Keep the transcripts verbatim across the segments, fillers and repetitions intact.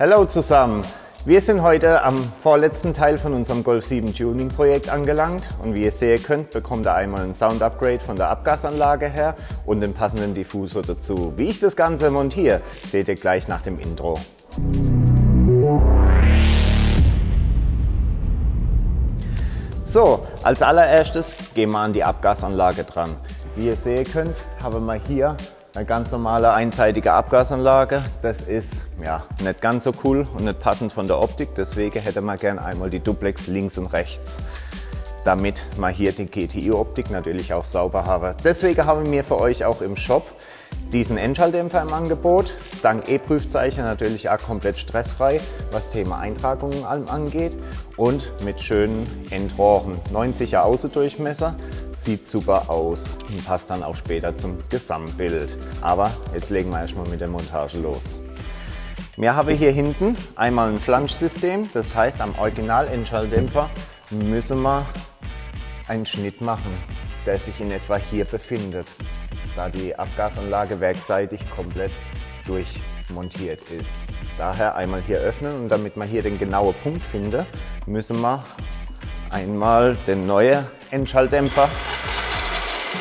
Hallo zusammen! Wir sind heute am vorletzten Teil von unserem Golf sieben Tuning Projekt angelangt und wie ihr sehen könnt, bekommt ihr einmal ein Sound Upgrade von der Abgasanlage her und den passenden Diffusor dazu. Wie ich das Ganze montiere, seht ihr gleich nach dem Intro. So, als allererstes gehen wir an die Abgasanlage dran. Wie ihr sehen könnt, haben wir hier eine ganz normale einseitige Abgasanlage. Das ist ja nicht ganz so cool und nicht passend von der Optik, deswegen hätte man gern einmal die Duplex links und rechts, damit man hier die G T I-Optik natürlich auch sauber habe. Deswegen haben wir für euch auch im Shop diesen Endschalldämpfer im Angebot, dank E-Prüfzeichen natürlich auch komplett stressfrei, was Thema Eintragungen angeht und mit schönen Endrohren. neunziger Außendurchmesser, sieht super aus und passt dann auch später zum Gesamtbild. Aber jetzt legen wir erstmal mit der Montage los. Wir haben hier hinten einmal ein Flanschsystem, das heißt am Original-Endschalldämpfer müssen wir einen Schnitt machen, der sich in etwa hier befindet, da die Abgasanlage werkseitig komplett durchmontiert ist. Daher einmal hier öffnen und damit man hier den genauen Punkt findet, müssen wir einmal den neuen Endschalldämpfer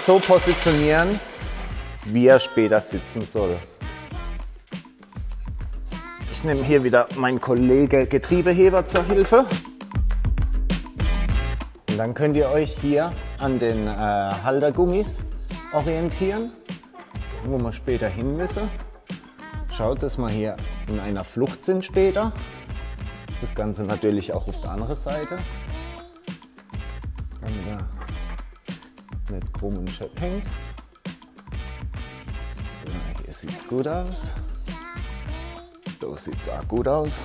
so positionieren, wie er später sitzen soll. Ich nehme hier wieder meinen Kollege Getriebeheber zur Hilfe. Und dann könnt ihr euch hier an den äh, Haltergummis orientieren, wo wir später hin müssen. Schaut, dass wir hier in einer Flucht sind später. Das Ganze natürlich auch auf der anderen Seite. Damit er nicht krumm und schepp hängt. So, hier sieht es gut aus. Da sieht es auch gut aus.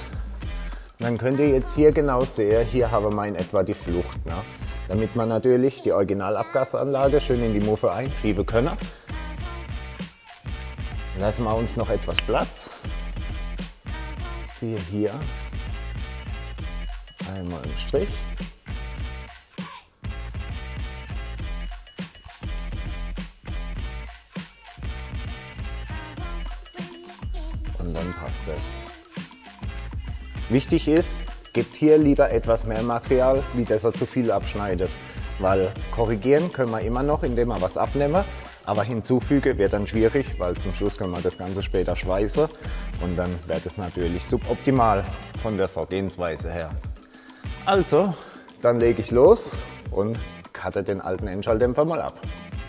Und dann könnt ihr jetzt hier genau sehen, hier habe ich in etwa die Flucht, ne? Damit man natürlich die Originalabgasanlage schön in die Muffe einschieben könne. Lassen wir uns noch etwas Platz. Ziehe hier einmal einen Strich. Und dann passt das. Wichtig ist, gebt hier lieber etwas mehr Material, wie dass er zu viel abschneidet. Weil korrigieren können wir immer noch, indem wir was abnehmen, aber hinzufügen wird dann schwierig, weil zum Schluss können wir das Ganze später schweißen und dann wird es natürlich suboptimal von der Vorgehensweise her. Also, dann lege ich los und cutte den alten Endschalldämpfer mal ab.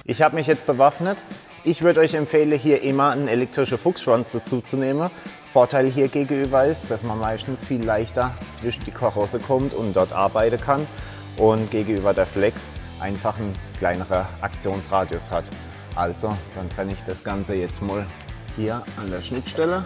Ich habe mich jetzt bewaffnet. Ich würde euch empfehlen, hier immer einen elektrischen Fuchsschwanz dazu zu nehmen. Vorteil hier gegenüber ist, dass man meistens viel leichter zwischen die Karosse kommt und dort arbeiten kann und gegenüber der Flex einfach einen kleineren Aktionsradius hat. Also, dann trenne ich das Ganze jetzt mal hier an der Schnittstelle.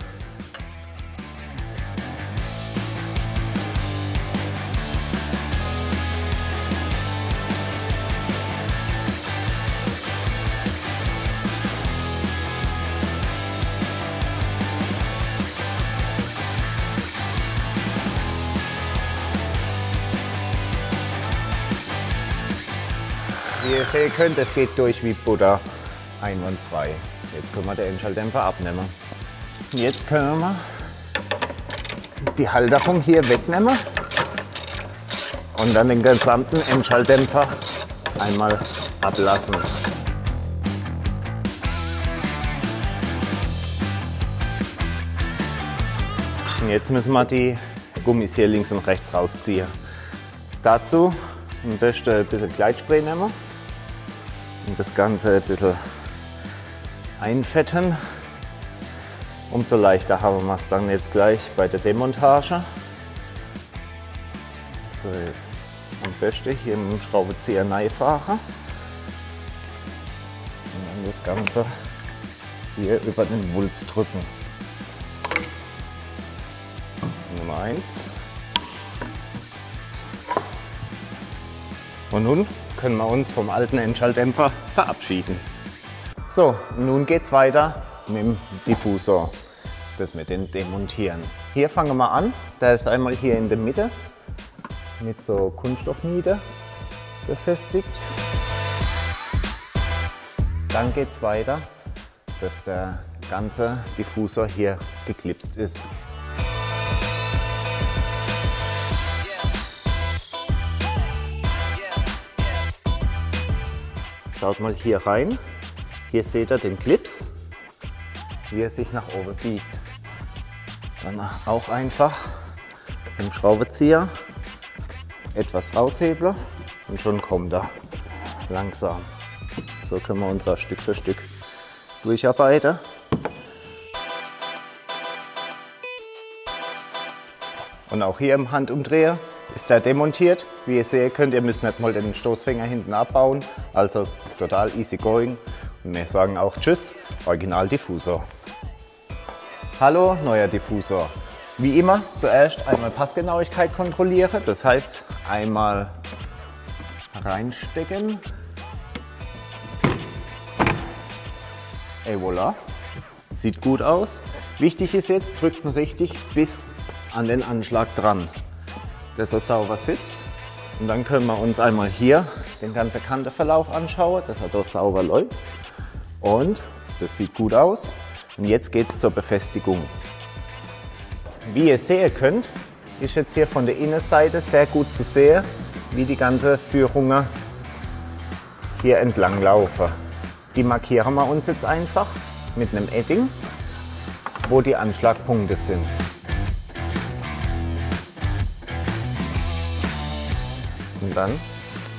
Wie ihr sehen könnt, es geht durch wie Butter, einwandfrei. Jetzt können wir den Endschalldämpfer abnehmen. Jetzt können wir die Halterung hier wegnehmen und dann den gesamten Endschalldämpfer einmal ablassen. Und jetzt müssen wir die Gummis hier links und rechts rausziehen. Dazu am besten ein bisschen Gleitspray nehmen und das Ganze ein bisschen einfetten. Umso leichter haben wir es dann jetzt gleich bei der Demontage. So, am besten hier mit dem Schraubenzieher reinfahren und dann das Ganze hier über den Wulst drücken. Nummer eins. Und nun können wir uns vom alten Endschalldämpfer verabschieden. So, nun geht es weiter mit dem Diffusor, das mit dem Demontieren. Hier fangen wir an, der ist einmal hier in der Mitte mit so Kunststoffniete befestigt. Dann geht es weiter, dass der ganze Diffusor hier geklipst ist. Schaut mal hier rein. Hier seht ihr den Clips, wie er sich nach oben biegt. Dann auch einfach mit dem Schraubenzieher etwas aushebeln und schon kommt er langsam. So können wir uns da Stück für Stück durcharbeiten. Und auch hier im Handumdreher ist er demontiert. Wie ihr sehen könnt, ihr müsst nicht mal den Stoßfänger hinten abbauen. Also total easy going. Und wir sagen auch Tschüss, Original Diffusor. Hallo, neuer Diffusor. Wie immer, zuerst einmal Passgenauigkeit kontrolliere. Das heißt, einmal reinstecken. Et voilà. Sieht gut aus. Wichtig ist jetzt, drückt ihn richtig bis an den Anschlag dran, dass er sauber sitzt. Und dann können wir uns einmal hier den ganzen Kantenverlauf anschauen, dass er doch sauber läuft. Und das sieht gut aus. Und jetzt geht es zur Befestigung. Wie ihr sehen könnt, ist jetzt hier von der Innenseite sehr gut zu sehen, wie die ganzen Führungen hier entlang laufen. Die markieren wir uns jetzt einfach mit einem Edding, wo die Anschlagpunkte sind. Und dann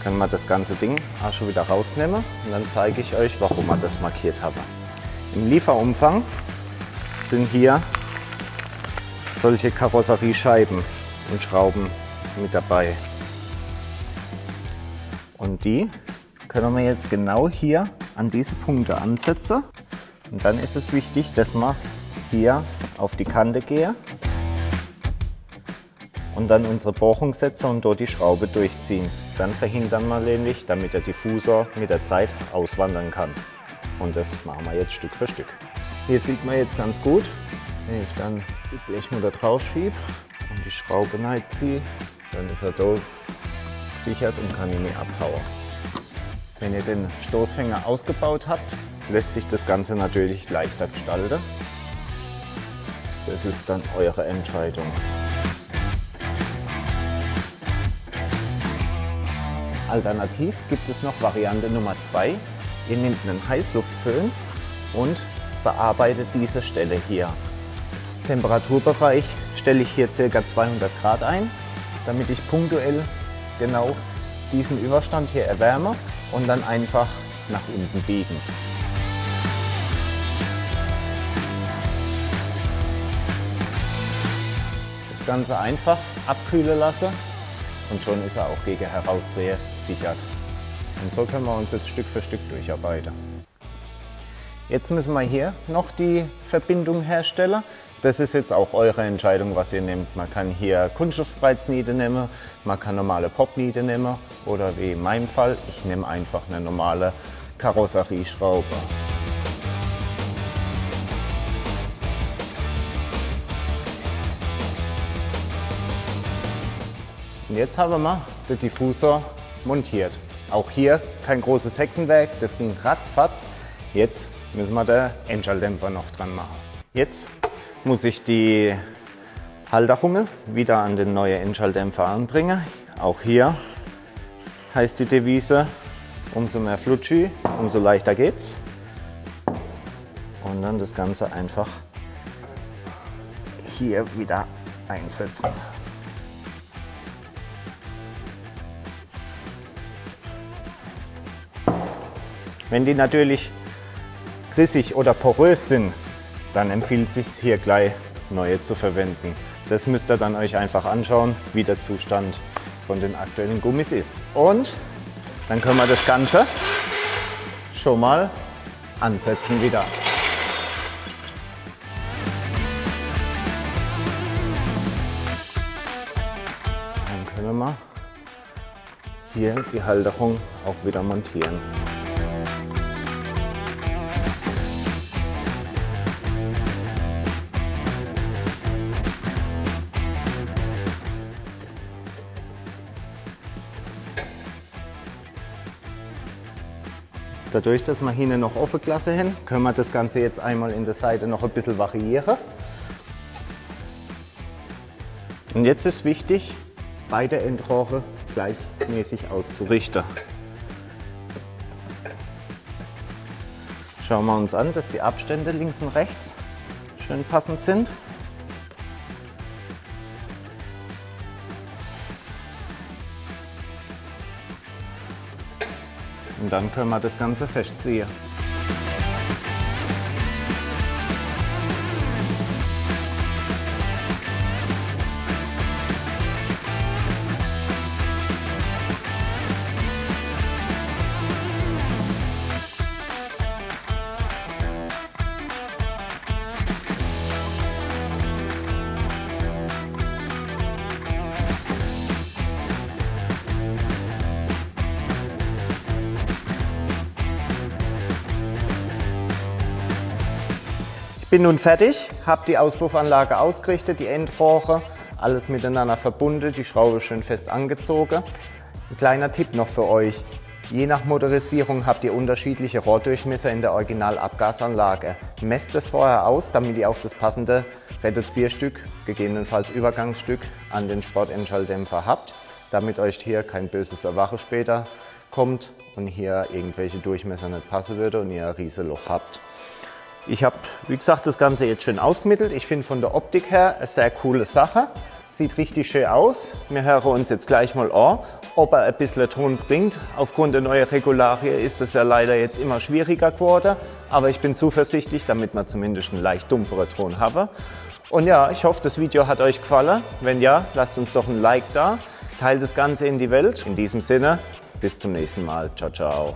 können wir das ganze Ding auch schon wieder rausnehmen und dann zeige ich euch, warum wir das markiert haben. Im Lieferumfang sind hier solche Karosseriescheiben und Schrauben mit dabei. Und die können wir jetzt genau hier an diese Punkte ansetzen. Und dann ist es wichtig, dass wir hier auf die Kante gehen und dann unsere Bohrung setzen und dort die Schraube durchziehen. Dann verhindern wir nämlich, damit der Diffusor mit der Zeit auswandern kann. Und das machen wir jetzt Stück für Stück. Hier sieht man jetzt ganz gut, wenn ich dann die Blechmutter drauf schiebe und die Schraube reinziehe, dann ist er doof gesichert und kann ihn nicht abhauen. Wenn ihr den Stoßfänger ausgebaut habt, lässt sich das Ganze natürlich leichter gestalten. Das ist dann eure Entscheidung. Alternativ gibt es noch Variante Nummer zwei. Ihr nehmt einen Heißluftföhn und bearbeitet diese Stelle hier. Temperaturbereich stelle ich hier ca. zweihundert Grad ein, damit ich punktuell genau diesen Überstand hier erwärme und dann einfach nach unten biegen. Das Ganze einfach abkühlen lassen. Und schon ist er auch gegen Herausdrehen sichert. Und so können wir uns jetzt Stück für Stück durcharbeiten. Jetzt müssen wir hier noch die Verbindung herstellen. Das ist jetzt auch eure Entscheidung, was ihr nehmt. Man kann hier Kunststoffspreizniete nehmen, man kann normale Popniete nehmen oder wie in meinem Fall, ich nehme einfach eine normale Karosserieschraube. Und jetzt haben wir den Diffusor montiert. Auch hier kein großes Hexenwerk, das ging ratzfatz. Jetzt müssen wir den Endschalldämpfer noch dran machen. Jetzt muss ich die Halterungen wieder an den neuen Endschalldämpfer anbringen. Auch hier heißt die Devise, umso mehr Flutschi, umso leichter geht's. Und dann das Ganze einfach hier wieder einsetzen. Wenn die natürlich rissig oder porös sind, dann empfiehlt es sich hier gleich neue zu verwenden. Das müsst ihr dann euch einfach anschauen, wie der Zustand von den aktuellen Gummis ist. Und dann können wir das Ganze schon mal ansetzen wieder. Dann können wir hier die Halterung auch wieder montieren. Dadurch, dass wir hinten noch offene Klasse hin, können wir das Ganze jetzt einmal in der Seite noch ein bisschen variieren. Und jetzt ist wichtig, beide Endrohre gleichmäßig auszurichten. Schauen wir uns an, dass die Abstände links und rechts schön passend sind. Und dann können wir das Ganze festziehen. Bin nun fertig, habe die Auspuffanlage ausgerichtet, die Endrohre, alles miteinander verbunden, die Schraube schön fest angezogen. Ein kleiner Tipp noch für euch, je nach Motorisierung habt ihr unterschiedliche Rohrdurchmesser in der Originalabgasanlage. Messt es vorher aus, damit ihr auch das passende Reduzierstück, gegebenenfalls Übergangsstück an den Sportendschalldämpfer habt, damit euch hier kein böses Erwachen später kommt und hier irgendwelche Durchmesser nicht passen würde und ihr ein riesen Loch habt. Ich habe, wie gesagt, das Ganze jetzt schön ausgemittelt. Ich finde von der Optik her eine sehr coole Sache. Sieht richtig schön aus. Wir hören uns jetzt gleich mal an, ob er ein bisschen Ton bringt. Aufgrund der neuen Regularien ist es ja leider jetzt immer schwieriger geworden. Aber ich bin zuversichtlich, damit wir zumindest einen leicht dumpferen Ton haben. Und ja, ich hoffe, das Video hat euch gefallen. Wenn ja, lasst uns doch ein Like da. Teilt das Ganze in die Welt. In diesem Sinne, bis zum nächsten Mal. Ciao, ciao.